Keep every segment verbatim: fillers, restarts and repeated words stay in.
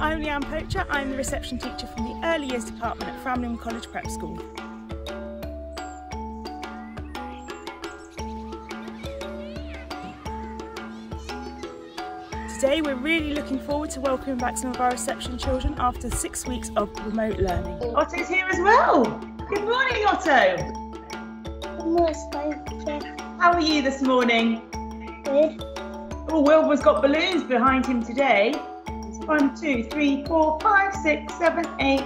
I'm Leanne Poacher, I'm the reception teacher from the Early Years Department at Framlingham College Prep School. Today we're really looking forward to welcoming back some of our reception children after six weeks of remote learning. Otto's here as well! Good morning, Otto! Good morning, Poacher. How are you this morning? Good. Oh, Wilbur's got balloons behind him today. One, two, three, four, five, six, seven, eight,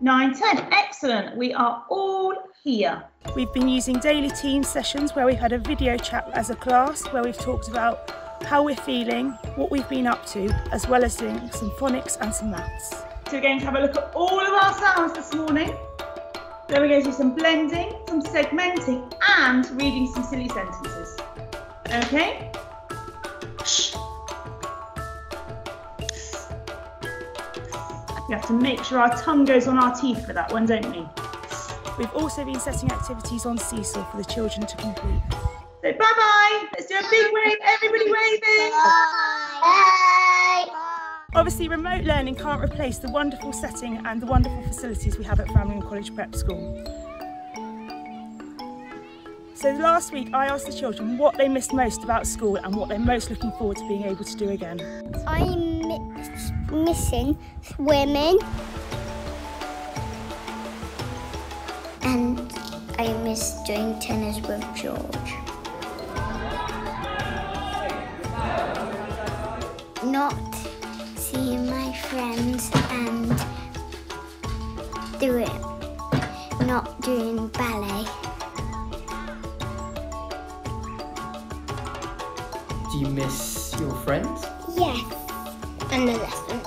nine, ten. Excellent. We are all here. We've been using daily team sessions where we've had a video chat as a class where we've talked about how we're feeling, what we've been up to, as well as doing some phonics and some maths. So we're going to have a look at all of our sounds this morning. Then we're going to do some blending, some segmenting, and reading some silly sentences. Okay? We have to make sure our tongue goes on our teeth for that one, don't we? We've also been setting activities on Seesaw for the children to complete. So bye-bye! Let's do a big wave, everybody waving! Bye! Bye! Obviously remote learning can't replace the wonderful setting and the wonderful facilities we have at Framlingham College Prep School. So last week I asked the children what they missed most about school and what they're most looking forward to being able to do again. I'm mi- missing swimming. And I miss doing tennis with George. Not seeing my friends and doing, not doing ballet. Do you miss your friends? Yes. And the lessons.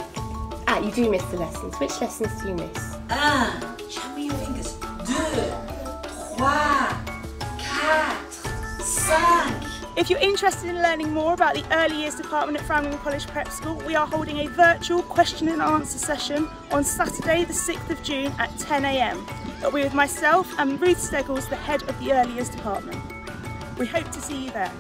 Ah, you do miss the lessons. Which lessons do you miss? Un, jam your fingers. Deux, trois, quatre, cinq. If you're interested in learning more about the Early Years Department at Framlingham College Prep School, we are holding a virtual question and answer session on Saturday the sixth of June at ten A M. It'll be with myself and Ruth Steggles, the head of the Early Years Department. We hope to see you there.